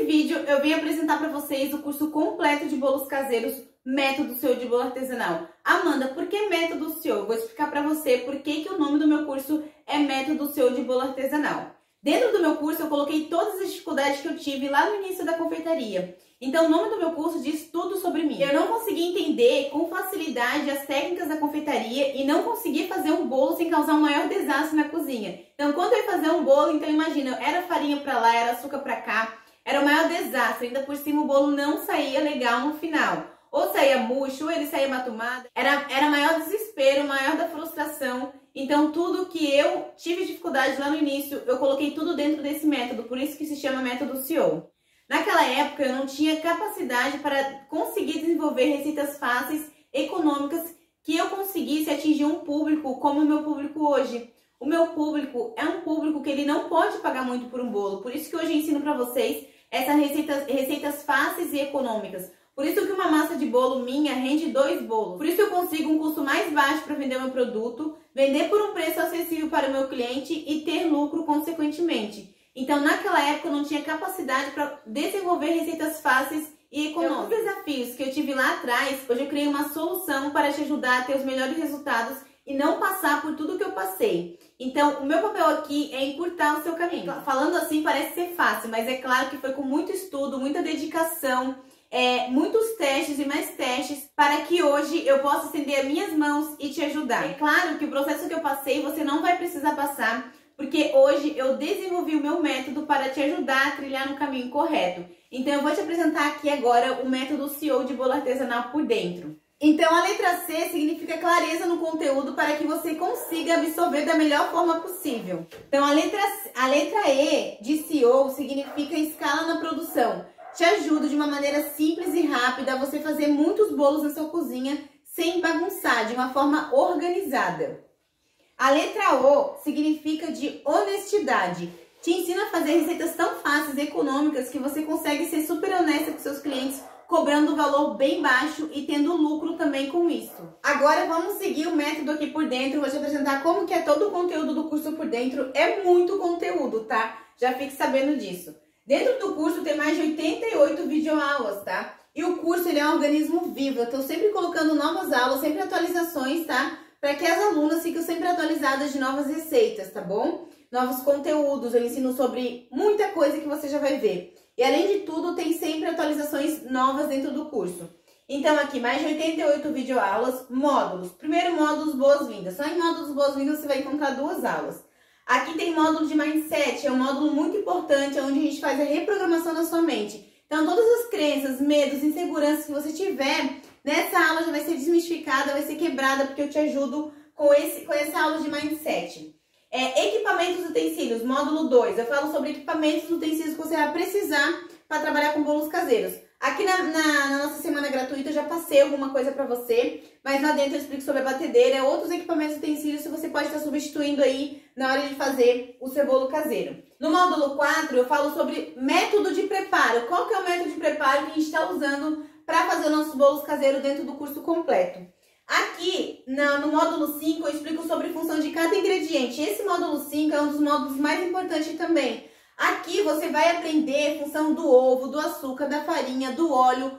Nesse vídeo eu vim apresentar para vocês o curso completo de bolos caseiros Método CEO de Bolo Artesanal. Amanda, por que Método CEO? Eu vou explicar para você por que o nome do meu curso é Método CEO de Bolo Artesanal. Dentro do meu curso eu coloquei todas as dificuldades que eu tive lá no início da confeitaria. Então o nome do meu curso diz tudo sobre mim. Eu não consegui entender com facilidade as técnicas da confeitaria e não consegui fazer um bolo sem causar um maior desastre na cozinha. Então quando eu ia fazer um bolo, então imagina, era farinha para lá, era açúcar para cá. Era o maior desastre, ainda por cima o bolo não saía legal no final. Ou saía murcho, ou ele saía matumado. Era maior desespero, maior da frustração. Então tudo que eu tive dificuldade lá no início, eu coloquei tudo dentro desse método, por isso que se chama Método CEO. Naquela época eu não tinha capacidade para conseguir desenvolver receitas fáceis, econômicas, que eu conseguisse atingir um público como o meu público hoje. O meu público é um público que ele não pode pagar muito por um bolo. Por isso que hoje eu ensino para vocês essas receitas fáceis e econômicas. Por isso que uma massa de bolo minha rende 2 bolos. Por isso eu consigo um custo mais baixo para vender meu produto, vender por um preço acessível para o meu cliente e ter lucro consequentemente. Então naquela época eu não tinha capacidade para desenvolver receitas fáceis e econômicas. Alguns desafios que eu tive lá atrás, hoje eu criei uma solução para te ajudar a ter os melhores resultados e não passar por tudo que eu passei. Então, o meu papel aqui é encurtar o seu caminho. Falando assim parece ser fácil, mas é claro que foi com muito estudo, muita dedicação, muitos testes e mais testes, para que hoje eu possa estender as minhas mãos e te ajudar. É claro que o processo que eu passei você não vai precisar passar, porque hoje eu desenvolvi o meu método para te ajudar a trilhar no caminho correto. Então, eu vou te apresentar aqui agora o método CEO de bolo artesanal por dentro. Então, a letra C significa clareza no conteúdo para que você consiga absorver da melhor forma possível. Então, a letra E de CEO significa escala na produção. Te ajuda de uma maneira simples e rápida a você fazer muitos bolos na sua cozinha sem bagunçar, de uma forma organizada. A letra O significa de honestidade. Te ensina a fazer receitas tão fáceis e econômicas que você consegue ser super honesta com seus clientes, cobrando um valor bem baixo e tendo lucro também com isso. Agora vamos seguir o método aqui por dentro. Vou te apresentar como que é todo o conteúdo do curso por dentro. É muito conteúdo, tá? Já fique sabendo disso. Dentro do curso tem mais de 88 videoaulas, tá? E o curso ele é um organismo vivo. Eu estou sempre colocando novas aulas, sempre atualizações, tá? Para que as alunas fiquem sempre atualizadas de novas receitas, tá bom? Novos conteúdos, eu ensino sobre muita coisa que você já vai ver. E além de tudo, tem sempre atualizações novas dentro do curso. Então aqui, mais de 88 videoaulas, módulos. Primeiro módulo, boas-vindas. Só em módulos boas-vindas você vai encontrar 2 aulas. Aqui tem módulo de mindset, é um módulo muito importante, onde a gente faz a reprogramação da sua mente. Então todas as crenças, medos, inseguranças que você tiver, nessa aula já vai ser desmistificada, vai ser quebrada, porque eu te ajudo com essa aula de mindset. Equipamentos e utensílios, módulo 2. Eu falo sobre equipamentos e utensílios que você vai precisar para trabalhar com bolos caseiros. Aqui na nossa semana gratuita eu já passei alguma coisa para você, mas lá dentro eu explico sobre a batedeira, outros equipamentos e utensílios que você pode estar substituindo aí na hora de fazer o seu bolo caseiro. No módulo 4 eu falo sobre método de preparo. Qual que é o método de preparo que a gente está usando para fazer os nossos bolos caseiros dentro do curso completo? Aqui, no módulo 5, eu explico sobre a função de cada ingrediente. Esse módulo 5 é um dos módulos mais importantes também. Aqui você vai aprender a função do ovo, do açúcar, da farinha, do óleo.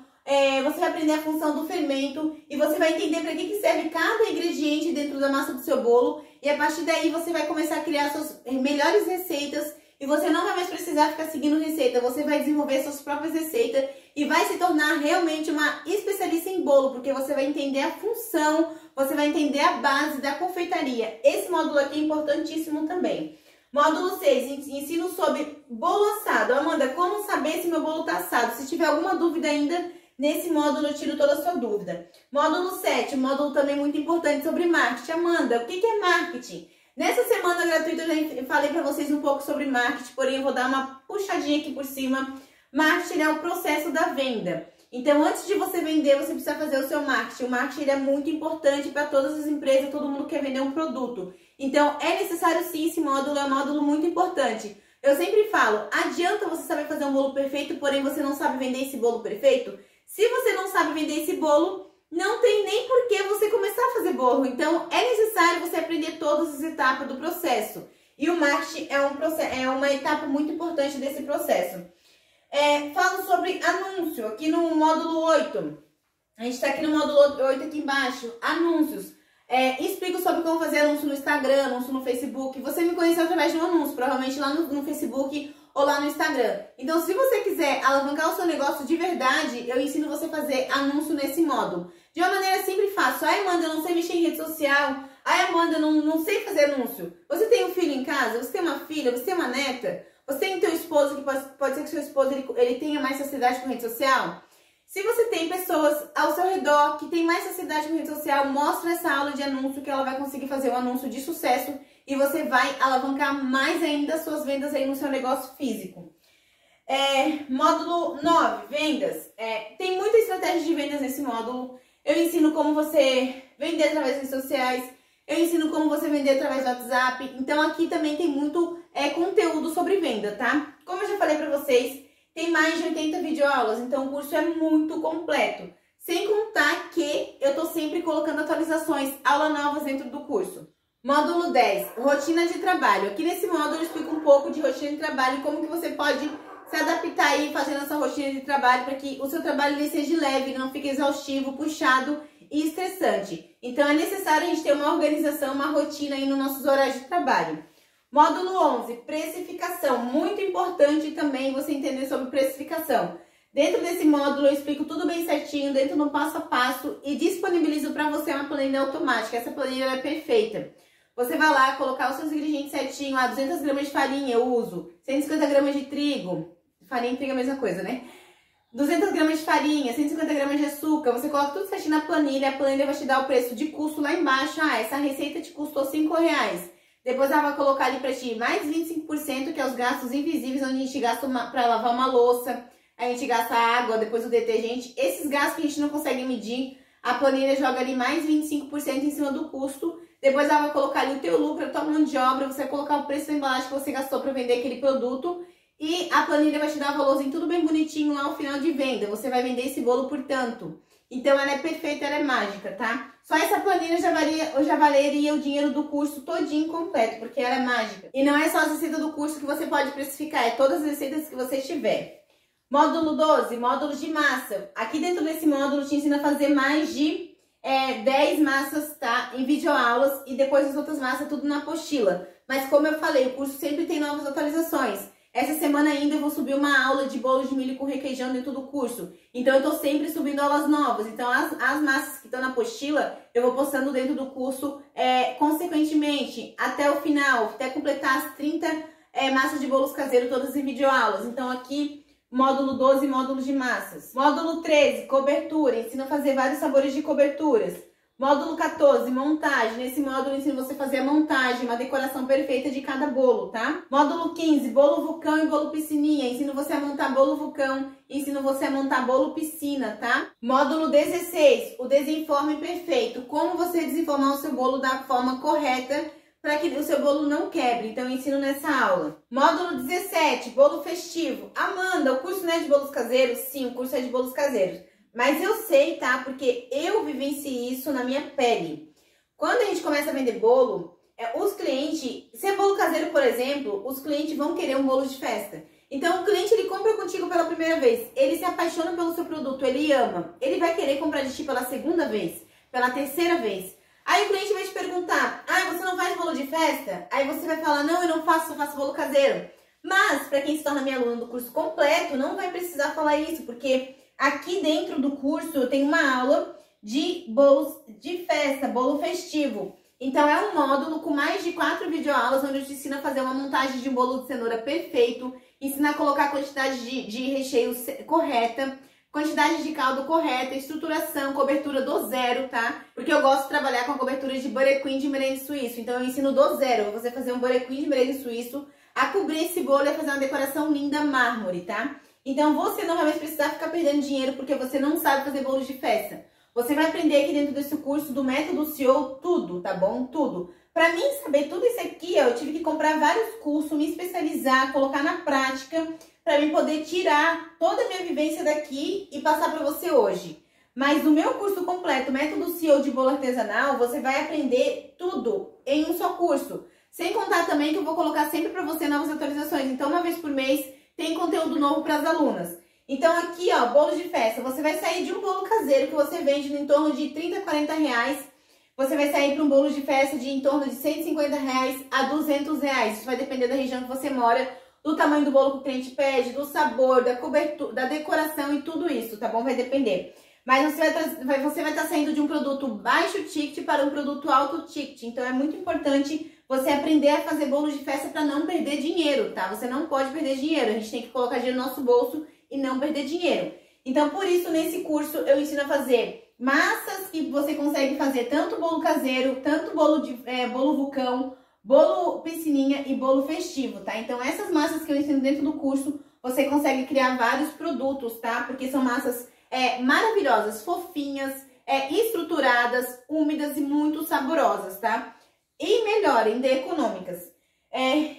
Você vai aprender a função do fermento e você vai entender para que serve cada ingrediente dentro da massa do seu bolo. E a partir daí você vai começar a criar suas melhores receitas e você não vai mais precisar ficar seguindo receita. Você vai desenvolver suas próprias receitas e vai se tornar realmente uma especialista em bolo, porque você vai entender a função, você vai entender a base da confeitaria. Esse módulo aqui é importantíssimo também. Módulo 6, ensino sobre bolo assado. Amanda, como saber se meu bolo tá assado? Se tiver alguma dúvida ainda, nesse módulo eu tiro toda a sua dúvida. Módulo 7, módulo também muito importante sobre marketing. Amanda, o que é marketing? Nessa semana gratuita eu já falei para vocês um pouco sobre marketing, porém eu vou dar uma puxadinha aqui por cima. Marketing é o processo da venda. Então, antes de você vender, você precisa fazer o seu marketing. O marketing é muito importante para todas as empresas, todo mundo quer vender um produto. Então, é necessário sim, esse módulo é um módulo muito importante. Eu sempre falo, adianta você saber fazer um bolo perfeito, porém você não sabe vender esse bolo perfeito? Se você não sabe vender esse bolo, não tem nem por que você começar a fazer bolo. Então, é necessário você aprender todas as etapas do processo. E o marketing é uma etapa muito importante desse processo. Falo sobre anúncio aqui no módulo 8. A gente está aqui no módulo 8 aqui embaixo. Anúncios. Explico sobre como fazer anúncio no Instagram, anúncio no Facebook. Você me conheceu através de um anúncio, provavelmente lá no Facebook ou lá no Instagram. Então, se você quiser alavancar o seu negócio de verdade, eu ensino você a fazer anúncio nesse módulo. De uma maneira simples e fácil. Ai, Amanda, eu não sei mexer em rede social. Ai, Amanda, eu não sei fazer anúncio. Você tem um filho em casa? Você tem uma filha? Você tem uma neta? Você tem o teu esposo, que pode ser que o seu esposo ele tenha mais facilidade com rede social? Se você tem pessoas ao seu redor que tem mais facilidade com rede social, mostra essa aula de anúncio que ela vai conseguir fazer um anúncio de sucesso e você vai alavancar mais ainda as suas vendas aí no seu negócio físico. Módulo 9, vendas. Tem muita estratégia de vendas nesse módulo. Eu ensino como você vender através das redes sociais. Eu ensino como você vender através do WhatsApp. Então, aqui também tem muito conteúdo sobre venda, tá? Como eu já falei pra vocês, tem mais de 80 videoaulas, então o curso é muito completo. Sem contar que eu tô sempre colocando atualizações, aulas novas dentro do curso. Módulo 10, rotina de trabalho. Aqui nesse módulo eu explico um pouco de rotina de trabalho e como que você pode se adaptar aí fazendo essa rotina de trabalho para que o seu trabalho ele seja leve, não fique exaustivo, puxado e estressante. Então é necessário a gente ter uma organização, uma rotina aí nos nossos horários de trabalho. Módulo 11, precificação. Muito importante também você entender sobre precificação. Dentro desse módulo eu explico tudo bem certinho, dentro do passo a passo e disponibilizo para você uma planilha automática. Essa planilha é perfeita. Você vai lá colocar os seus ingredientes certinho, 200 gramas de farinha eu uso, 150 gramas de trigo, farinha e trigo é a mesma coisa, né? 200 gramas de farinha, 150 gramas de açúcar, você coloca tudo certinho na planilha, a planilha vai te dar o preço de custo lá embaixo. Ah, essa receita te custou R$5. Depois ela vai colocar ali pra ti mais 25%, que é os gastos invisíveis, onde a gente gasta pra lavar uma louça, a gente gasta água, depois o detergente. Esses gastos que a gente não consegue medir, a planilha joga ali mais 25% em cima do custo. Depois ela vai colocar ali o teu lucro, a tua mão de obra, você vai colocar o preço da embalagem que você gastou pra vender aquele produto. E a planilha vai te dar um valorzinho tudo bem bonitinho lá no final de venda. Você vai vender esse bolo por tanto. Então ela é perfeita, ela é mágica, tá? Só essa planilha já valeria o dinheiro do curso todinho completo, porque ela é mágica. E não é só a receita do curso que você pode precificar, é todas as receitas que você tiver. Módulo 12, módulo de massa. Aqui dentro desse módulo te ensina a fazer mais de 10 massas, tá? Em videoaulas e depois as outras massas tudo na apostila. Mas como eu falei, o curso sempre tem novas atualizações. Essa semana ainda eu vou subir uma aula de bolo de milho com requeijão dentro do curso. Então eu tô sempre subindo aulas novas. Então as massas que estão na apostila, eu vou postando dentro do curso consequentemente até o final, até completar as 30 massas de bolos caseiros todas em videoaulas. Então aqui, módulo 12, módulo de massas. Módulo 13, cobertura. Ensina a fazer vários sabores de coberturas. Módulo 14, montagem. Nesse módulo eu ensino você a fazer a montagem, uma decoração perfeita de cada bolo, tá? Módulo 15, bolo vulcão e bolo piscininha. Ensino você a montar bolo vulcão, ensino você a montar bolo piscina, tá? Módulo 16, o desenforme perfeito. Como você desenformar o seu bolo da forma correta para que o seu bolo não quebre. Então eu ensino nessa aula. Módulo 17, bolo festivo. Amanda, o curso não é de bolos caseiros? Sim, o curso é de bolos caseiros. Mas eu sei, tá? Porque eu vivenciei isso na minha pele. Quando a gente começa a vender bolo, os clientes... Se é bolo caseiro, por exemplo, os clientes vão querer um bolo de festa. Então, o cliente, ele compra contigo pela primeira vez. Ele se apaixona pelo seu produto, ele ama. Ele vai querer comprar de ti pela segunda vez, pela terceira vez. Aí o cliente vai te perguntar, ah, você não faz bolo de festa? Aí você vai falar, não, eu não faço, eu faço bolo caseiro. Mas, pra quem se torna minha aluna do curso completo, não vai precisar falar isso, porque... Aqui dentro do curso eu tenho uma aula de bolos de festa, bolo festivo. Então é um módulo com mais de 4 videoaulas onde eu te ensino a fazer uma montagem de um bolo de cenoura perfeito, ensina a colocar a quantidade de recheio correta, quantidade de caldo correta, estruturação, cobertura do zero, tá? Porque eu gosto de trabalhar com a cobertura de burequim de merengue suíço, então eu ensino do zero, você fazer um burequim de merengue suíço, a cobrir esse bolo e fazer uma decoração linda mármore, tá? Então, você não vai mais precisar ficar perdendo dinheiro porque você não sabe fazer bolos de festa. Você vai aprender aqui dentro desse curso do Método CEO tudo, tá bom? Tudo. Pra mim saber tudo isso aqui, ó, eu tive que comprar vários cursos, me especializar, colocar na prática, pra mim poder tirar toda a minha vivência daqui e passar pra você hoje. Mas no meu curso completo, Método CEO de Bolo Artesanal, você vai aprender tudo em um só curso. Sem contar também que eu vou colocar sempre pra você novas atualizações. Então, uma vez por mês... tem conteúdo novo para as alunas. Então aqui, ó, bolos de festa, você vai sair de um bolo caseiro que você vende em torno de 30, 40 reais, você vai sair para um bolo de festa de em torno de 150 reais a 200 reais. Isso vai depender da região que você mora, do tamanho do bolo que o cliente pede, do sabor, da cobertura, da decoração e tudo isso, tá bom? Vai depender. Mas você vai estar saindo de um produto baixo ticket para um produto alto ticket. Então é muito importante você aprender a fazer bolos de festa para não perder dinheiro, tá? Você não pode perder dinheiro, a gente tem que colocar dinheiro no nosso bolso e não perder dinheiro. Então por isso nesse curso eu ensino a fazer massas que você consegue fazer tanto bolo caseiro, tanto bolo vulcão, bolo piscininha e bolo festivo, tá? Então essas massas que eu ensino dentro do curso, você consegue criar vários produtos, tá? Porque são massas maravilhosas, fofinhas, estruturadas, úmidas e muito saborosas, tá? E melhor, ainda econômicas.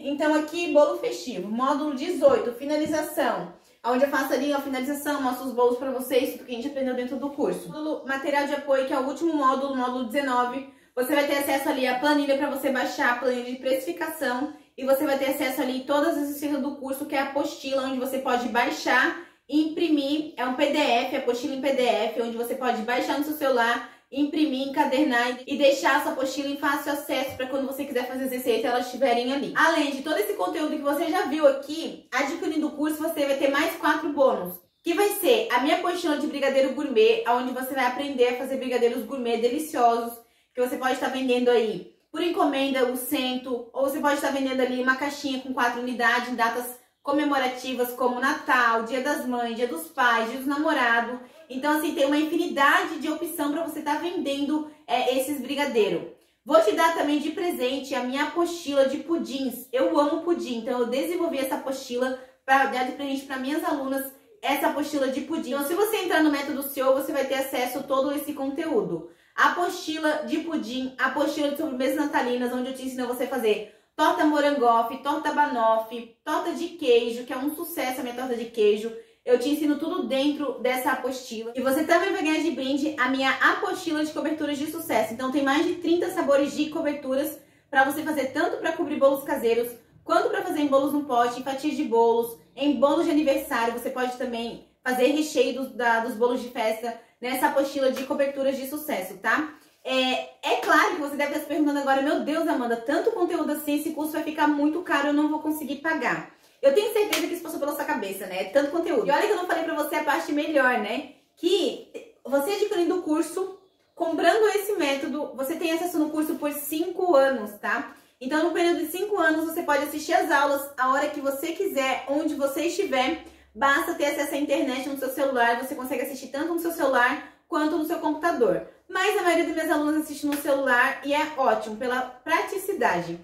Então aqui, bolo festivo, módulo 18, finalização. Onde eu faço ali a finalização, mostro os bolos pra vocês, tudo que a gente aprendeu dentro do curso. Módulo material de apoio, que é o último módulo, módulo 19, você vai ter acesso ali à planilha para você baixar a planilha de precificação e você vai ter acesso ali todas as escritas do curso, que é a apostila, onde você pode baixar e imprimir. É um PDF, apostila em PDF, onde você pode baixar no seu celular, imprimir, encadernar e deixar essa apostila em fácil acesso para quando você quiser fazer as receitas, elas estiverem ali. Além de todo esse conteúdo que você já viu aqui, adquirindo o curso, você vai ter mais 4 bônus. Que vai ser a minha apostila de brigadeiro gourmet, onde você vai aprender a fazer brigadeiros gourmet deliciosos, que você pode estar vendendo aí por encomenda, o cento, ou você pode estar vendendo ali uma caixinha com 4 unidades em datas comemorativas como Natal, Dia das Mães, Dia dos Pais, Dia dos Namorados. Então assim, tem uma infinidade de opção para você estar vendendo esses brigadeiros. Vou te dar também de presente a minha apostila de pudins. Eu amo pudim, então eu desenvolvi essa apostila para dar de presente para minhas alunas, essa apostila de pudim. Então se você entrar no Método CEO, você vai ter acesso a todo esse conteúdo. Apostila de pudim, apostila de sobremesas natalinas, onde eu te ensino a você fazer torta morangofe, torta banoffee, torta de queijo, que é um sucesso a minha torta de queijo. Eu te ensino tudo dentro dessa apostila. E você também vai ganhar de brinde a minha apostila de coberturas de sucesso. Então tem mais de 30 sabores de coberturas para você fazer tanto para cobrir bolos caseiros, quanto para fazer em bolos no pote, em fatias de bolos, em bolos de aniversário. Você pode também fazer recheio dos bolos de festa nessa apostila de coberturas de sucesso, tá? É claro que você deve estar se perguntando agora, meu Deus, Amanda, tanto conteúdo assim, esse curso vai ficar muito caro, eu não vou conseguir pagar. Eu tenho certeza que isso passou pela sua cabeça, né? Tanto conteúdo. E olha que eu não falei pra você a parte melhor, né? Que você adquirindo o curso, comprando esse método, você tem acesso no curso por 5 anos, tá? Então, no período de 5 anos, você pode assistir as aulas a hora que você quiser, onde você estiver. Basta ter acesso à internet no seu celular, você consegue assistir tanto no seu celular quanto no seu computador. Mas a maioria dos meus alunos assiste no celular e é ótimo, pela praticidade.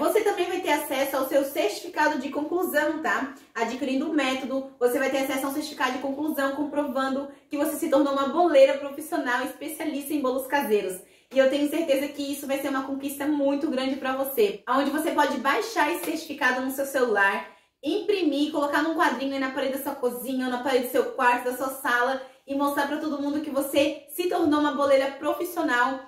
Você também vai ter acesso ao seu certificado de conclusão, tá? Adquirindo o método, você vai ter acesso ao certificado de conclusão, comprovando que você se tornou uma boleira profissional especialista em bolos caseiros. E eu tenho certeza que isso vai ser uma conquista muito grande para você, onde você pode baixar esse certificado no seu celular, imprimir, colocar num quadrinho aí na parede da sua cozinha ou na parede do seu quarto, da sua sala e mostrar para todo mundo que você se tornou uma boleira profissional,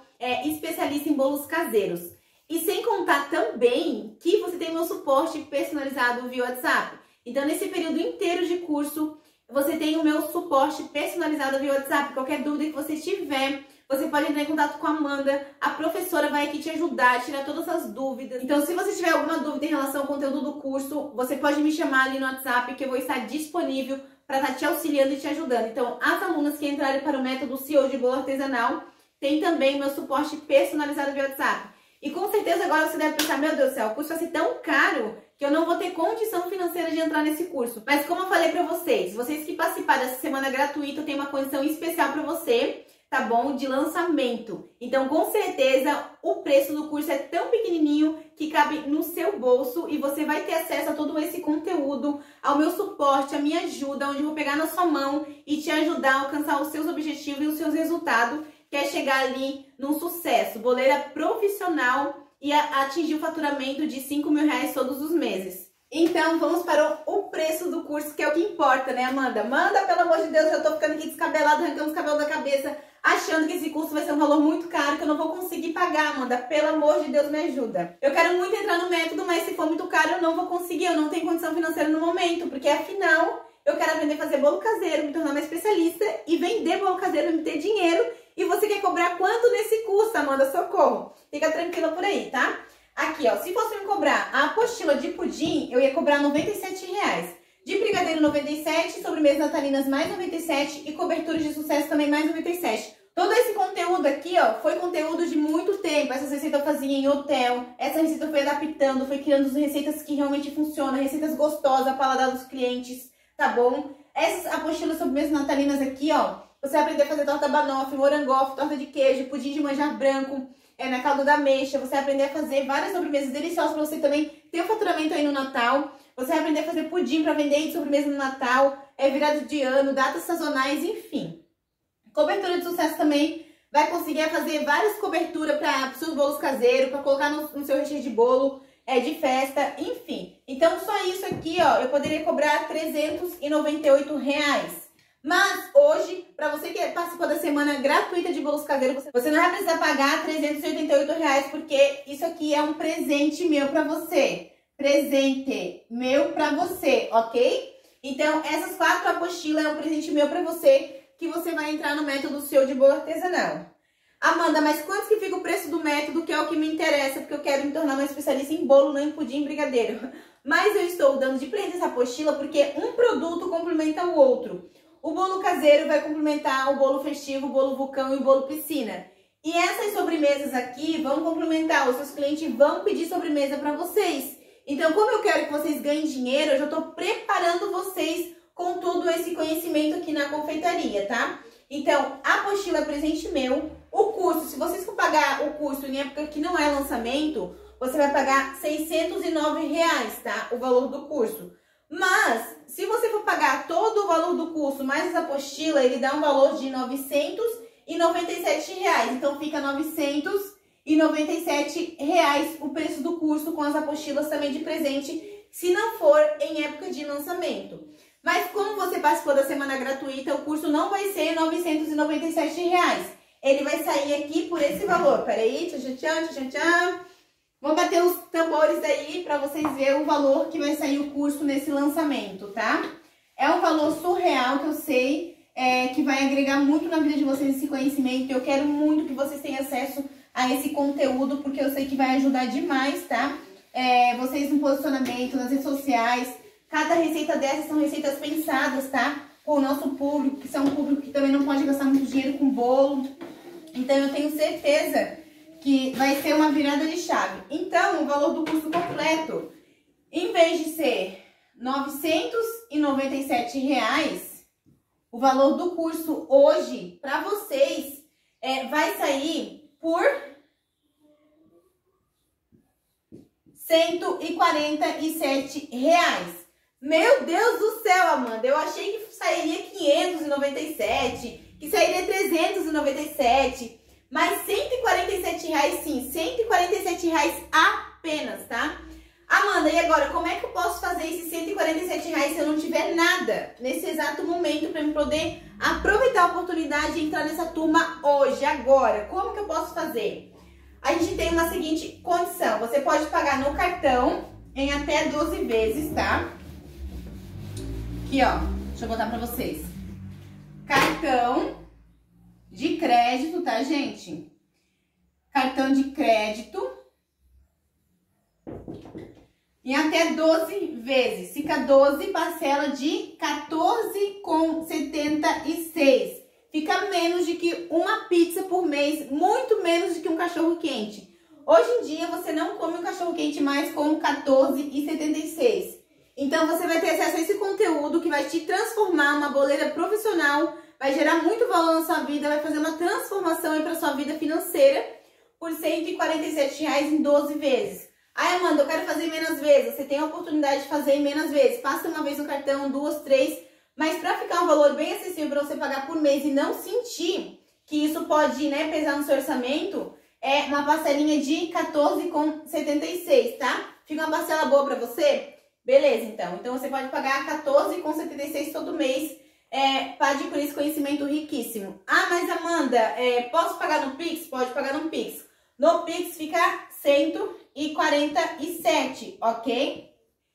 especialista em bolos caseiros. E sem contar também que você tem meu suporte personalizado via WhatsApp. Então nesse período inteiro de curso, você tem o meu suporte personalizado via WhatsApp. Qualquer dúvida que você tiver, você pode entrar em contato com a Amanda, a professora vai aqui te ajudar, tirar todas as dúvidas. Então, se você tiver alguma dúvida em relação ao conteúdo do curso, você pode me chamar ali no WhatsApp, que eu vou estar disponível para estar te auxiliando e te ajudando. Então, as alunas que entrarem para o Método CEO de Bolo Artesanal, tem também meu suporte personalizado via WhatsApp. E com certeza agora você deve pensar, meu Deus do céu, o curso vai ser tão caro que eu não vou ter condição financeira de entrar nesse curso. Mas como eu falei para vocês, vocês que participaram dessa semana gratuita, eu tenho uma condição especial para você, tá bom? De lançamento. Então, com certeza, o preço do curso é tão pequenininho que cabe no seu bolso e você vai ter acesso a todo esse conteúdo, ao meu suporte, à minha ajuda, onde eu vou pegar na sua mão e te ajudar a alcançar os seus objetivos e os seus resultados, que é chegar ali num sucesso, boleira profissional e atingir o faturamento de 5 mil reais todos os meses. Então, vamos para o preço do curso, que é o que importa, né, Amanda? Amanda, pelo amor de Deus, eu tô ficando aqui descabelada, arrancando os cabelos da cabeça, achando que esse curso vai ser um valor muito caro, que eu não vou conseguir pagar, Amanda. Pelo amor de Deus, me ajuda. Eu quero muito entrar no método, mas se for muito caro, eu não vou conseguir. Eu não tenho condição financeira no momento, porque afinal, eu quero aprender a fazer bolo caseiro, me tornar uma especialista e vender bolo caseiro, me ter dinheiro. E você quer cobrar quanto nesse curso, Amanda? Socorro! Fica tranquila por aí, tá? Aqui, ó, se fosse me cobrar a apostila de pudim, eu ia cobrar R$ 97,00. De brigadeiro, R$ 97,00, sobremesas natalinas, mais R$ 97,00 e coberturas de sucesso também, mais R$ 97,00. Todo esse conteúdo aqui, ó, foi conteúdo de muito tempo. Essa receita eu fazia em hotel, essa receita eu fui adaptando, fui criando as receitas que realmente funcionam, receitas gostosas, paladar dos clientes, tá bom? Essas apostilas sobremesas natalinas aqui, ó, você vai aprender a fazer torta banoffee, morangofe, torta de queijo, pudim de manjar branco, na calda da ameixa. Você vai aprender a fazer várias sobremesas deliciosas para você também ter um faturamento aí no Natal. Você vai aprender a fazer pudim para vender de sobremesa no Natal, virado de ano, datas sazonais, enfim. Cobertura de sucesso também. Vai conseguir fazer várias coberturas para seus bolos caseiros, para colocar no seu recheio de bolo, de festa, enfim. Então, só isso aqui, ó, eu poderia cobrar R$ 398. Mas hoje, para você que participou da semana gratuita de bolos caseiros, você não vai precisar pagar R$ 388, porque isso aqui é um presente meu para você. Presente meu para você, ok? Então, essas 4 apostilas é um presente meu para você, que você vai entrar no método CEO de bolo artesanal. Amanda, mas quanto que fica o preço do método, que é o que me interessa, porque eu quero me tornar uma especialista em bolo, não em pudim, brigadeiro. Mas eu estou dando de presente essa apostila porque um produto complementa o outro. O bolo caseiro vai complementar o bolo festivo, o bolo vulcão e o bolo piscina. E essas sobremesas aqui vão complementar, os seus clientes vão pedir sobremesa para vocês. Então, como eu quero que vocês ganhem dinheiro, eu já estou preparando vocês com todo esse conhecimento aqui na confeitaria, tá? Então, a apostila é presente meu. O curso, se vocês for pagar o curso em época que não é lançamento, você vai pagar R$ 609, tá? O valor do curso. Mas, se você for pagar todo o valor do curso mais as apostilas, ele dá um valor de R$ 997. Então, fica R$ 997 o preço do curso com as apostilas também de presente, se não for em época de lançamento. Mas, como você participou da semana gratuita, o curso não vai ser R$ 997. Ele vai sair aqui por esse valor. Peraí, tchan. Vou bater os tambores aí pra vocês verem o valor que vai sair o curso nesse lançamento, tá? É um valor surreal que eu sei, que vai agregar muito na vida de vocês esse conhecimento. Eu quero muito que vocês tenham acesso a esse conteúdo, porque eu sei que vai ajudar demais, tá? Vocês no posicionamento, nas redes sociais. Cada receita dessas são receitas pensadas, tá? Com o nosso público, que são um público que também não pode gastar muito dinheiro com bolo. Então, eu tenho certeza que vai ser uma virada de chave. Então, o valor do curso completo, em vez de ser R$ 997, o valor do curso hoje, para vocês, vai sair por R$ 147. Meu Deus do céu, Amanda, eu achei que sairia 597, que sairia 397... Mas R$ 147, sim, R$ 147 apenas, tá? Amanda, e agora, como é que eu posso fazer esses R$ 147 se eu não tiver nada nesse exato momento para eu poder aproveitar a oportunidade e entrar nessa turma hoje, agora? Como que eu posso fazer? A gente tem uma seguinte condição: você pode pagar no cartão em até 12 vezes, tá? Aqui, ó, deixa eu botar pra vocês. Cartão de crédito, tá, gente? Cartão de crédito. E até 12 vezes. Fica 12, parcela de 14,76. Fica menos de que uma pizza por mês, muito menos de que um cachorro quente. Hoje em dia, você não come um cachorro quente mais com 14,76. Então, você vai ter acesso a esse conteúdo que vai te transformar uma boleira profissional, vai gerar muito valor na sua vida, vai fazer uma transformação aí para sua vida financeira por R$ 147 em 12 vezes. Ai, Amanda, eu quero fazer menos vezes. Você tem a oportunidade de fazer menos vezes. Passa uma vez no cartão, 2, 3. Mas para ficar um valor bem acessível para você pagar por mês e não sentir que isso pode, né, pesar no seu orçamento, é uma parcelinha de 14,76, tá? Fica uma parcela boa para você. Beleza, então. Então, você pode pagar R$14,76 todo mês para adquirir esse conhecimento riquíssimo. Ah, mas Amanda, posso pagar no Pix? Pode pagar no Pix. No Pix fica R$147, ok?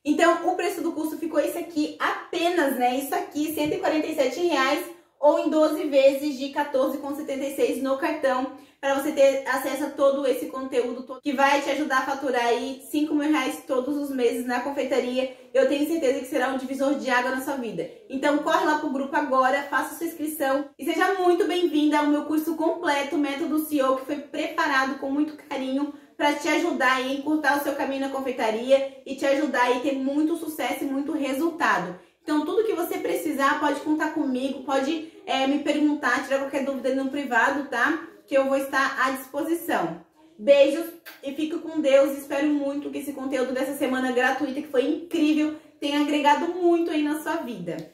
Então, o preço do curso ficou esse aqui apenas, né? Isso aqui, R$147, ou em 12 vezes de R$14,76 no cartão, para você ter acesso a todo esse conteúdo que vai te ajudar a faturar aí R$5.000 todos os meses na confeitaria. Eu tenho certeza que será um divisor de água na sua vida. Então corre lá pro grupo agora, faça sua inscrição e seja muito bem-vinda ao meu curso completo Método CEO, que foi preparado com muito carinho para te ajudar a encurtar o seu caminho na confeitaria e te ajudar a ter muito sucesso e muito resultado. Então, tudo que você precisar, pode contar comigo, pode me perguntar, tirar qualquer dúvida ali no privado, tá? Que eu vou estar à disposição. Beijos e fico com Deus. Espero muito que esse conteúdo dessa semana gratuita, que foi incrível, tenha agregado muito aí na sua vida.